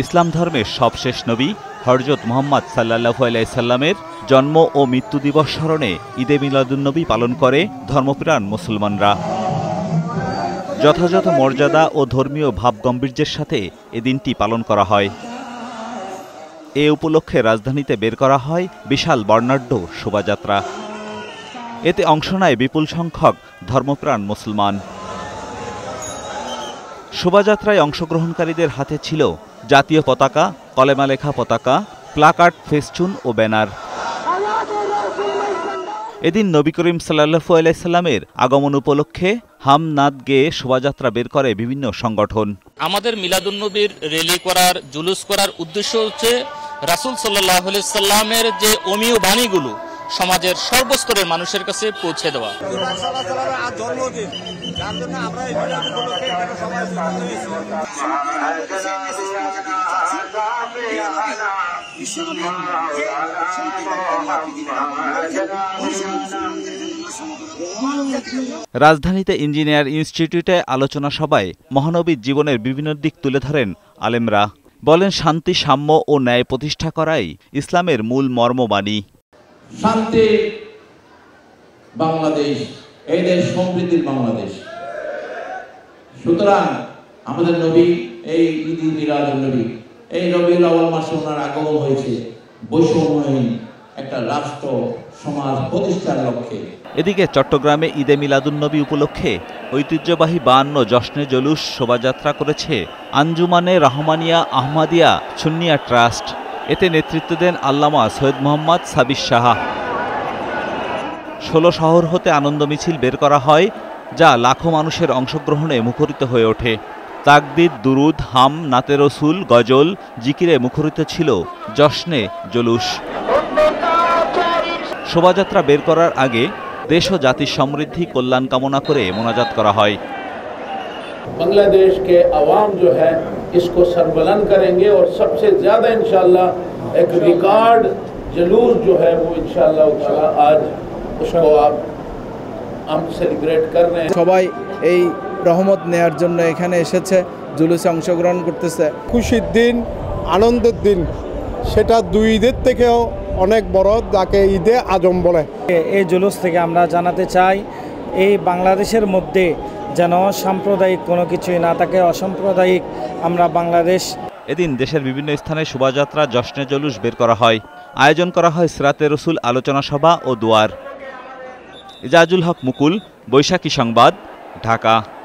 ইসলাম ধর্মের সবশেষ নবী হযরত মোহাম্মদ সাল্লাল্লাহু আলাইহি সাল্লামের জন্ম ও মৃত্যু দিবস স্মরণে ঈদে মিলাদুন্নবী পালন করে ধর্মপ্রাণ মুসলমানরা। যথাযথ মর্যাদা ও ধর্মীয় ভাবগম্ভীর্যের সাথে এ দিনটি পালন করা হয়। এ উপলক্ষে রাজধানীতে বের করা হয় বিশাল বর্ণাঢ্য শোভাযাত্রা। এতে অংশ নেয় বিপুল সংখ্যক ধর্মপ্রাণ মুসলমান। শোভাযাত্রায় অংশগ্রহণকারীদের হাতে ছিল জাতীয় পতাকা, কলেমা লেখা পতাকা, প্লাকার্ড, ফেস্টুন ও ব্যানার। এদিন নবী করিম সাল্লাল্লাহু আলাইহি সাল্লামের আগমন উপলক্ষে হামনাদ গেয়ে শোভাযাত্রা বের করে বিভিন্ন সংগঠন। আমাদের মিলাদুন্নবীর রেলি করার, জুলুস করার উদ্দেশ্য হচ্ছে রাসূল সাল্লাল্লাহু আলাইহি সাল্লামের যে অমীয় বাণীগুলো সমাজের সর্বস্তরের মানুষের কাছে পৌঁছে দেওয়া। রাজধানীতে ইঞ্জিনিয়ার ইনস্টিটিউটে আলোচনা সভায় মহানবীর জীবনের বিভিন্ন দিক তুলে ধরেন আলেমরা। বলেন, শান্তি, সাম্য ও ন্যায় প্রতিষ্ঠা করাই ইসলামের মূল মর্মবাণী। শান্তি বাংলাদেশ, এই দেশ সমৃদ্ধির বাংলাদেশ। সুতরাং আমাদের নবী এই ঈদে মিলাদুন্নবী, এই রবিউল আউয়াল মাসে ওনার আগমন হয়েছে বৈষম্যহীন একটা রাষ্ট্র সমাজ প্রতিষ্ঠার লক্ষ্যে। এদিকে চট্টগ্রামে ঈদে মিলাদুন্নবী উপলক্ষে ঐতিহ্যবাহী 52 জশ্নে জলুস শোভাযাত্রা করেছে আঞ্জুমানে রাহমানিয়া আহমাদিয়া ছুননিয়া ট্রাস্ট। এতে নেতৃত্ব দেন আল্লামা সৈয়দ মোহাম্মদ সাবির শাহ। 16 শহর হতে আনন্দ মিছিল বের করা হয়, যা লাখো মানুষের অংশগ্রহণে মুখরিত হয়ে ওঠে। তাকদীর, দুরুদ, হাম, নাতে রসুল, গজল, জিকিরে মুখরিত ছিল জশ্নে জলুস। শোভাযাত্রা বের করার আগে দেশ ও জাতির সমৃদ্ধি, কল্যাণ কামনা করে মোনাজাত করা হয়। বাংলাদেশ কে আওয়াম जो है इसको सरबलंद करेंगे और सबसे ज्यादा इंशाल्लाह एक रिकॉर्ड जुलूस जो है वो इंशाल्लाह आज उसको आप हम सेलिब्रेट कर रहे हैं। সবাই এই রহমত নেয়ার জন্য এখানে এসেছে, জুলুসে অংশগ্রহণ করতেছে। খুশির দিন, আনন্দের দিন, সেটা দুই ঈদের থেকেও অনেক বড়, যাকে ঈদে আজম বলে। এই জুলুস থেকে আমরা জানাতে চাই, এই বাংলাদেশের মধ্যে যেন সাম্প্রদায়িক কোনো কিছুই না থাকে, অসাম্প্রদায়িক আমরা বাংলাদেশ। এদিন দেশের বিভিন্ন স্থানে শোভাযাত্রা, জশ্নে জলুস বের করা হয়। আয়োজন করা হয় সিরাতে রাসূল আলোচনা সভা ও দোয়ার। ইজাজুল হক মুকুল, বৈশাখী সংবাদ, ঢাকা।